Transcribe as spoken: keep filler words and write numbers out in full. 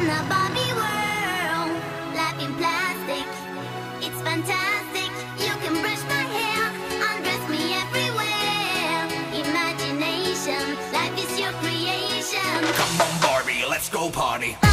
in the Barbie world, life in plastic, it's fantastic. You can brush my hair, undress me everywhere. Imagination, life is your creation. Come on Barbie, let's go party.